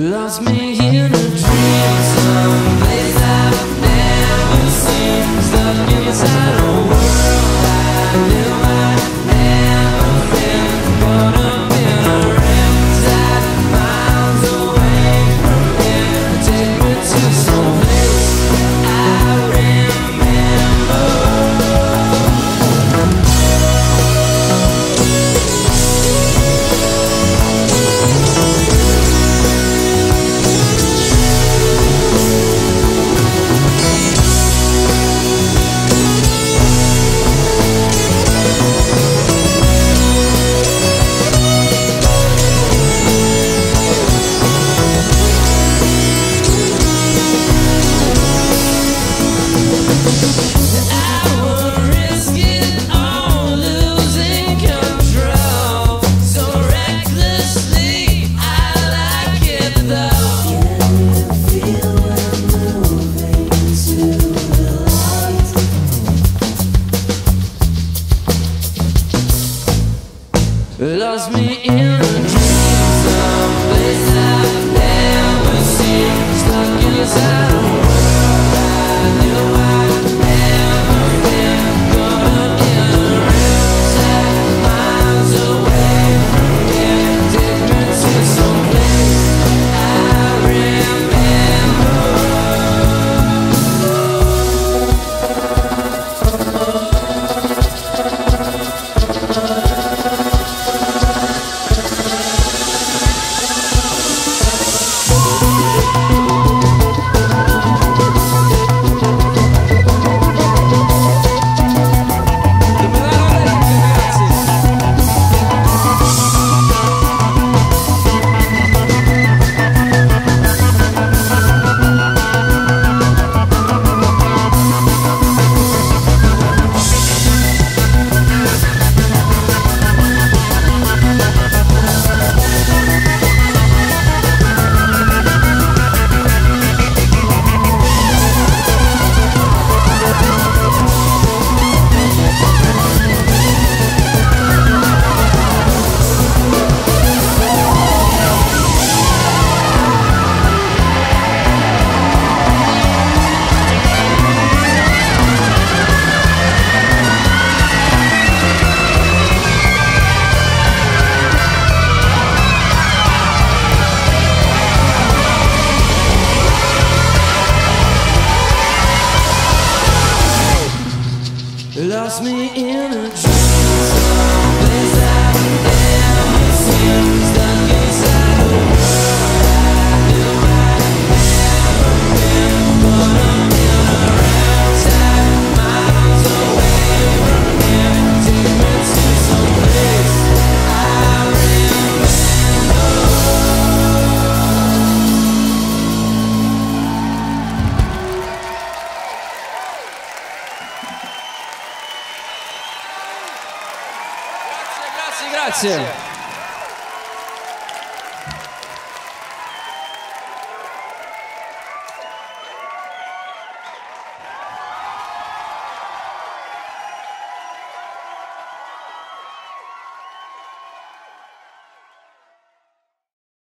Lost me in a dream, some place I've never seen. Stuck inside a world I knew I'd never been. But I've been around that miles away from here. Take me to some place I remember. Lost me in a dream, some place I've never seen. Stuck inside a world I knew I'd never been. Gone in a river miles away from here. Take me to some place I remember. Lost me in a dream, someplace I've never seen. Stuck inside a world I knew I'd never been. But I've been around that miles away from here. Take me to some place I remember. Grazie.